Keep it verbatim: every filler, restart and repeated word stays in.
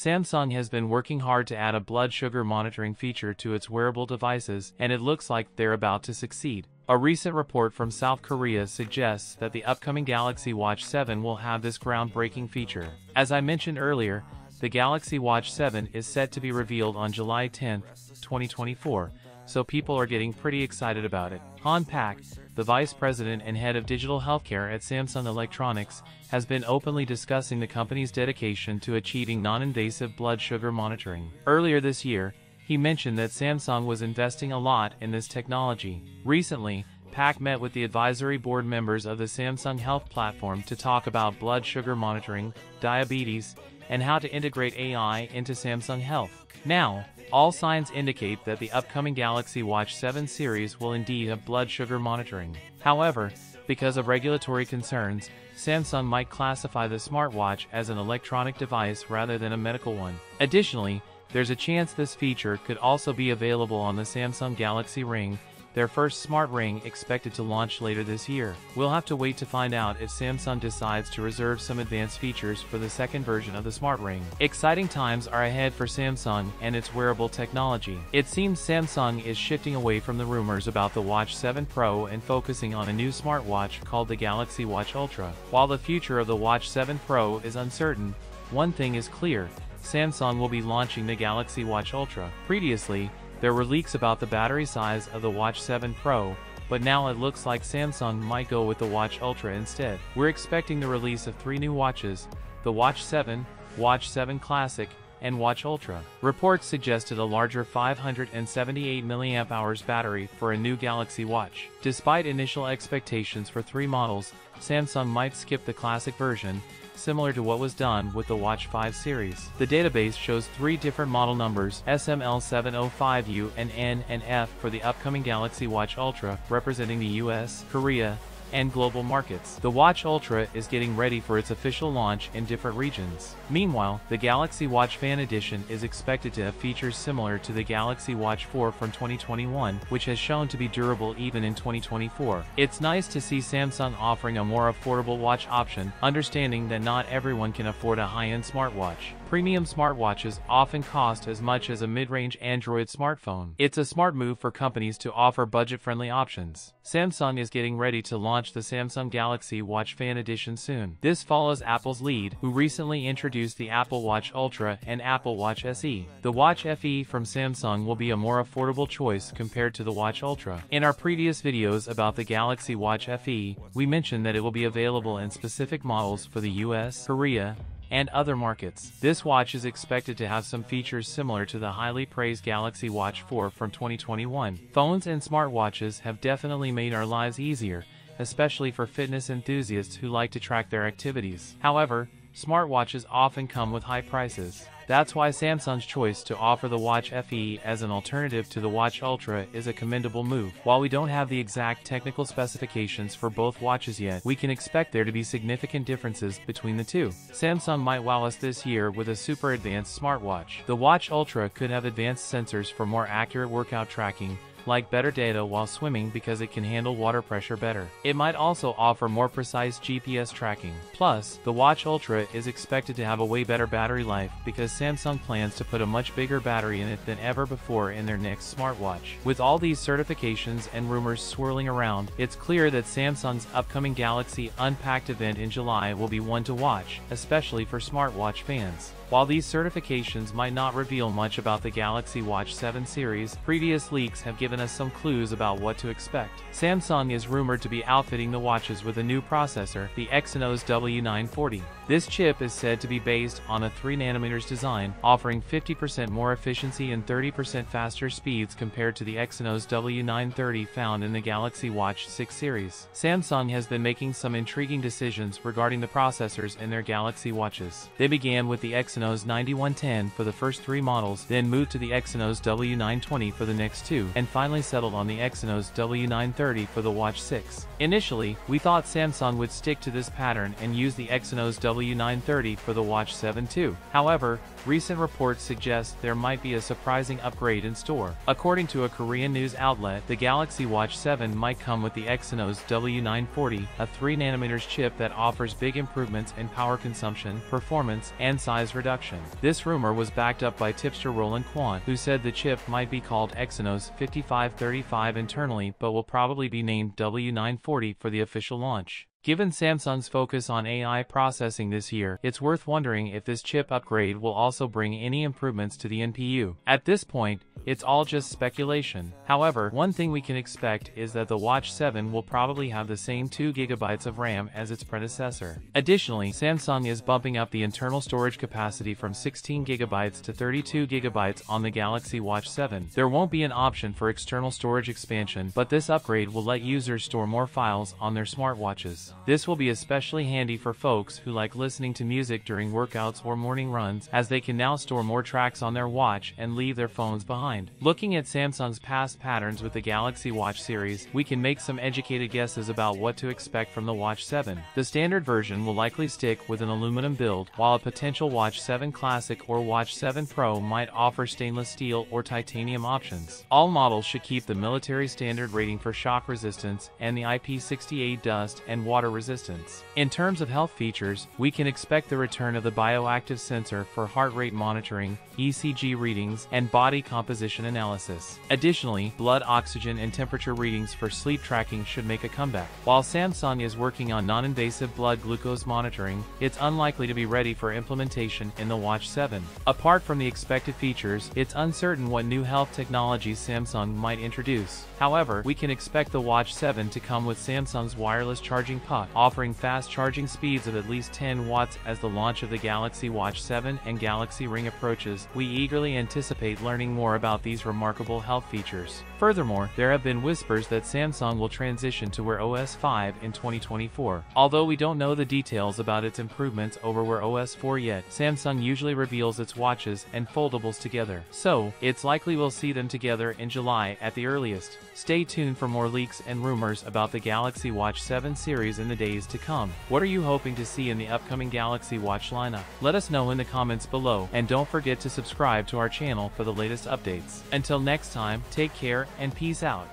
Samsung has been working hard to add a blood sugar monitoring feature to its wearable devices, and it looks like they're about to succeed. A recent report from South Korea suggests that the upcoming Galaxy Watch seven will have this groundbreaking feature. As I mentioned earlier, the Galaxy Watch seven is set to be revealed on July tenth, twenty twenty-four, so people are getting pretty excited about it. Han Pak, the vice president and head of digital healthcare at Samsung Electronics, has been openly discussing the company's dedication to achieving non-invasive blood sugar monitoring. Earlier this year, he mentioned that Samsung was investing a lot in this technology. Recently, Pak met with the advisory board members of the Samsung Health platform to talk about blood sugar monitoring, diabetes, and how to integrate A I into Samsung Health. Now, all signs indicate that the upcoming Galaxy Watch seven series will indeed have blood sugar monitoring. However, because of regulatory concerns, Samsung might classify the smartwatch as an electronic device rather than a medical one. Additionally, there's a chance this feature could also be available on the Samsung Galaxy Ring, their first smart ring expected to launch later this year. We'll have to wait to find out if Samsung decides to reserve some advanced features for the second version of the smart ring. Exciting times are ahead for Samsung and its wearable technology. It seems Samsung is shifting away from the rumors about the Watch seven Pro and focusing on a new smartwatch called the Galaxy Watch Ultra. While the future of the Watch seven Pro is uncertain, one thing is clear: Samsung will be launching the Galaxy Watch Ultra. Previously, there were leaks about the battery size of the Watch seven Pro, but now it looks like Samsung might go with the Watch Ultra instead. We're expecting the release of three new watches: the Watch seven, Watch seven Classic, and Watch Ultra. Reports suggested a larger five hundred seventy-eight milliamp hour battery for a new Galaxy Watch. Despite initial expectations for three models, Samsung might skip the classic version, similar to what was done with the Watch five series. The database shows three different model numbers, S M L seven oh five U and N and F, for the upcoming Galaxy Watch Ultra, representing the U S, Korea, and global markets. The Watch Ultra is getting ready for its official launch in different regions. Meanwhile, the Galaxy Watch Fan Edition is expected to have features similar to the Galaxy Watch four from twenty twenty-one, which has shown to be durable even in twenty twenty-four. It's nice to see Samsung offering a more affordable watch option, understanding that not everyone can afford a high-end smartwatch. Premium smartwatches often cost as much as a mid-range Android smartphone. It's a smart move for companies to offer budget-friendly options. Samsung is getting ready to launch the Samsung Galaxy Watch Fan Edition soon. This follows Apple's lead, who recently introduced the Apple Watch Ultra and Apple Watch S E. The Watch F E from Samsung will be a more affordable choice compared to the Watch Ultra. In our previous videos about the Galaxy Watch F E, we mentioned that it will be available in specific models for the U S, Korea, and other markets. This watch is expected to have some features similar to the highly praised Galaxy Watch four from twenty twenty-one. Phones and smartwatches have definitely made our lives easier, especially for fitness enthusiasts who like to track their activities. However, smartwatches often come with high prices. That's why Samsung's choice to offer the Watch F E as an alternative to the Watch Ultra is a commendable move. While we don't have the exact technical specifications for both watches yet, we can expect there to be significant differences between the two. Samsung might wow us this year with a super advanced smartwatch. The Watch Ultra could have advanced sensors for more accurate workout tracking, like better data while swimming because it can handle water pressure better. It might also offer more precise G P S tracking. Plus, the Watch Ultra is expected to have a way better battery life because Samsung plans to put a much bigger battery in it than ever before in their next smartwatch. With all these certifications and rumors swirling around, it's clear that Samsung's upcoming Galaxy Unpacked event in July will be one to watch, especially for smartwatch fans. While these certifications might not reveal much about the Galaxy Watch seven series, previous leaks have given us some clues about what to expect. Samsung is rumored to be outfitting the watches with a new processor, the Exynos W nine forty. This chip is said to be based on a three nanometer design, offering fifty percent more efficiency and thirty percent faster speeds compared to the Exynos W nine thirty found in the Galaxy Watch six series. Samsung has been making some intriguing decisions regarding the processors in their Galaxy watches. They began with the Exynos Exynos ninety-one ten for the first three models, then moved to the Exynos W nine twenty for the next two, and finally settled on the Exynos W nine thirty for the Watch six. Initially, we thought Samsung would stick to this pattern and use the Exynos W nine thirty for the Watch seven too. However, recent reports suggest there might be a surprising upgrade in store. According to a Korean news outlet, the Galaxy Watch seven might come with the Exynos W nine forty, a three nanometer chip that offers big improvements in power consumption, performance, and size reduction. production. This rumor was backed up by tipster Roland Kwan, who said the chip might be called Exynos fifty-five thirty-five internally but will probably be named W nine forty for the official launch. Given Samsung's focus on A I processing this year, it's worth wondering if this chip upgrade will also bring any improvements to the N P U. At this point, it's all just speculation. However, one thing we can expect is that the Watch seven will probably have the same two gigabytes of RAM as its predecessor. Additionally, Samsung is bumping up the internal storage capacity from sixteen gigabytes to thirty-two gigabytes on the Galaxy Watch seven. There won't be an option for external storage expansion, but this upgrade will let users store more files on their smartwatches. This will be especially handy for folks who like listening to music during workouts or morning runs, as they can now store more tracks on their watch and leave their phones behind. Looking at Samsung's past patterns with the Galaxy Watch series, we can make some educated guesses about what to expect from the Watch seven. The standard version will likely stick with an aluminum build, while a potential Watch seven Classic or Watch seven Pro might offer stainless steel or titanium options. All models should keep the military standard rating for shock resistance and the I P six eight dust and water resistance. In terms of health features, we can expect the return of the BioActive sensor for heart rate monitoring, E C G readings, and body composition analysis. Additionally, blood oxygen and temperature readings for sleep tracking should make a comeback. While Samsung is working on non-invasive blood glucose monitoring, it's unlikely to be ready for implementation in the Watch seven. Apart from the expected features, it's uncertain what new health technologies Samsung might introduce. However, we can expect the Watch seven to come with Samsung's wireless charging puck, offering fast charging speeds of at least ten watts. As the launch of the Galaxy Watch seven and Galaxy Ring approaches, we eagerly anticipate learning more about these remarkable health features. Furthermore, there have been whispers that Samsung will transition to Wear O S five in twenty twenty-four. Although we don't know the details about its improvements over Wear O S four yet, Samsung usually reveals its watches and foldables together, so it's likely we'll see them together in July at the earliest. Stay tuned for more leaks and rumors about the Galaxy Watch seven series in the days to come. What are you hoping to see in the upcoming Galaxy Watch lineup? Let us know in the comments below, and don't forget to subscribe to our channel for the latest updates. Until next time, take care and peace out.